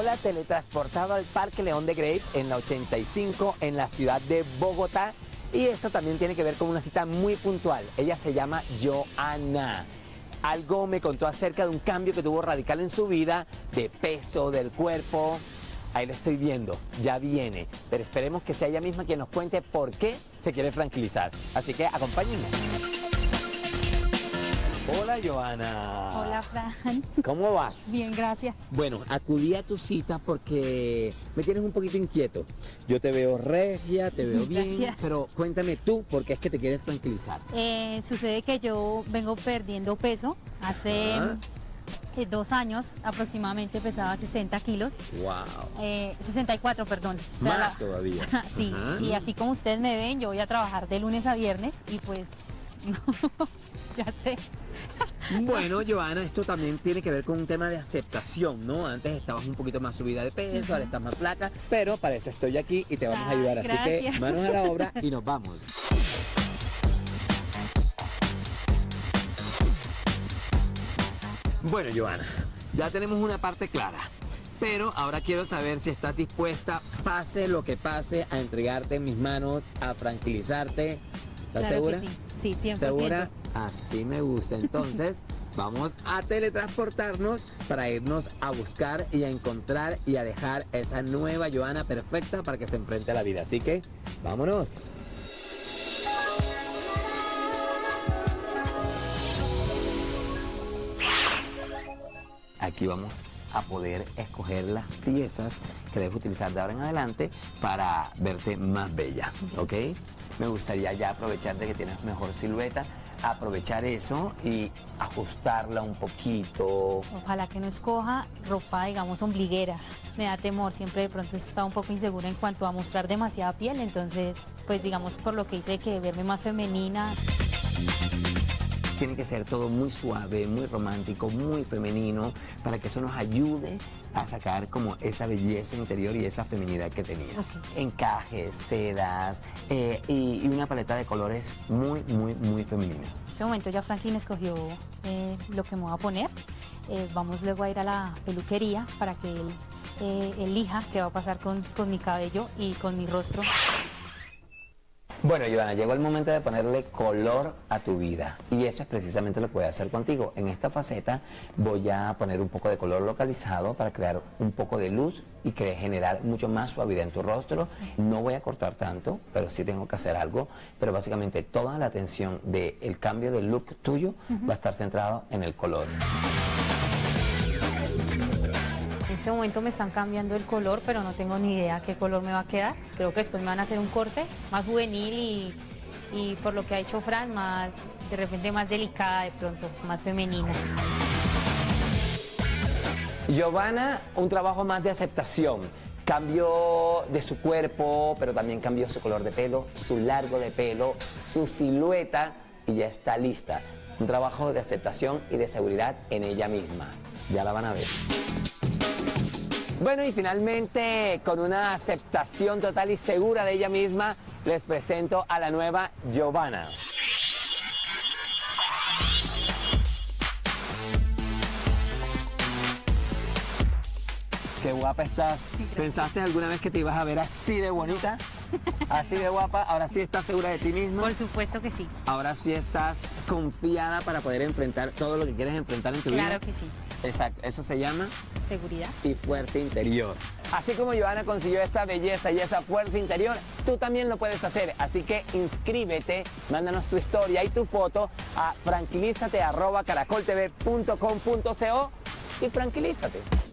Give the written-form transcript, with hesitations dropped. Hola, teletransportado al Parque León de Grape en la 85 en la ciudad de Bogotá. Y esto también tiene que ver con una cita muy puntual. Ella se llama Giovanna. Algo me contó acerca de un cambio que tuvo radical en su vida, de peso, del cuerpo. Ahí lo estoy viendo, ya viene. Pero esperemos que sea ella misma quien nos cuente por qué se quiere tranquilizar. Así que acompáñenme. Hola, Giovanna. Hola, Fran. ¿Cómo vas? Bien, gracias. Bueno, acudí a tu cita porque me tienes un poquito inquieto. Yo te veo regia, te veo bien, gracias. Pero cuéntame tú, ¿por qué es que te quieres tranquilizar? Sucede que yo vengo perdiendo peso hace... Ajá. 2 años aproximadamente pesaba 60 kilos. ¡Wow! 64, perdón. O sea, más todavía. Sí, ajá. Y así como ustedes me ven, yo voy a trabajar de lunes a viernes y pues... ya sé. Bueno, Giovanna, esto también tiene que ver con un tema de aceptación, ¿no? Antes estabas un poquito más subida de peso, ahora estás más flaca, pero para eso estoy aquí y te vamos a ayudar. Gracias. Así que manos a la obra y nos vamos. Bueno, Giovanna, ya tenemos una parte clara, pero ahora quiero saber si estás dispuesta, pase lo que pase, a entregarte en mis manos, a tranquilizarte. ¿Estás segura? Sí, 100%. ¿Segura? Así me gusta. Entonces, vamos a teletransportarnos para irnos a buscar y a encontrar y a dejar esa nueva Giovanna perfecta para que se enfrente a la vida. Así que, vámonos. Aquí vamos a poder escoger las piezas que debes utilizar de ahora en adelante para verte más bella, ¿ok? Me gustaría ya aprovechar de que tienes mejor silueta, aprovechar eso y ajustarla un poquito. Ojalá que no escoja ropa, digamos, ombliguera. Me da temor, siempre de pronto he estado un poco insegura en cuanto a mostrar demasiada piel, entonces, pues digamos, por lo que hice que verme más femenina. Tiene que ser todo muy suave, muy romántico, muy femenino, para que eso nos ayude a sacar como esa belleza interior y esa feminidad que tenías. Okay. Encajes, sedas y una paleta de colores muy, muy, muy femenina. En este momento ya Franklin escogió lo que me voy a poner. Vamos luego a ir a la peluquería para que él elija qué va a pasar con mi cabello y con mi rostro. Bueno, Giovanna, llegó el momento de ponerle color a tu vida y eso es precisamente lo que voy a hacer contigo. En esta faceta voy a poner un poco de color localizado para crear un poco de luz y generar mucho más suavidad en tu rostro. No voy a cortar tanto, pero sí tengo que hacer algo. Pero básicamente toda la atención del cambio de look tuyo va a estar centrado en el color. En este momento me están cambiando el color, pero no tengo ni idea qué color me va a quedar. Creo que después me van a hacer un corte más juvenil y por lo que ha hecho Fran, más, de repente más delicada de pronto, más femenina. Giovanna, un trabajo más de aceptación. Cambio de su cuerpo, pero también cambió su color de pelo, su largo de pelo, su silueta y ya está lista. Un trabajo de aceptación y de seguridad en ella misma. Ya la van a ver. Bueno, y finalmente, con una aceptación total y segura de ella misma, les presento a la nueva Giovanna. Qué guapa estás. ¿Pensaste alguna vez que te ibas a ver así de bonita? Así de guapa. ¿Ahora sí estás segura de ti misma? Por supuesto que sí. ¿Ahora sí estás confiada para poder enfrentar todo lo que quieres enfrentar en tu vida? Claro que sí. Exacto. Eso se llama... seguridad. Y fuerza interior. Así como Giovanna consiguió esta belleza y esa fuerza interior, tú también lo puedes hacer. Así que inscríbete, mándanos tu historia y tu foto a tranquilízate@caracoltv.co y tranquilízate.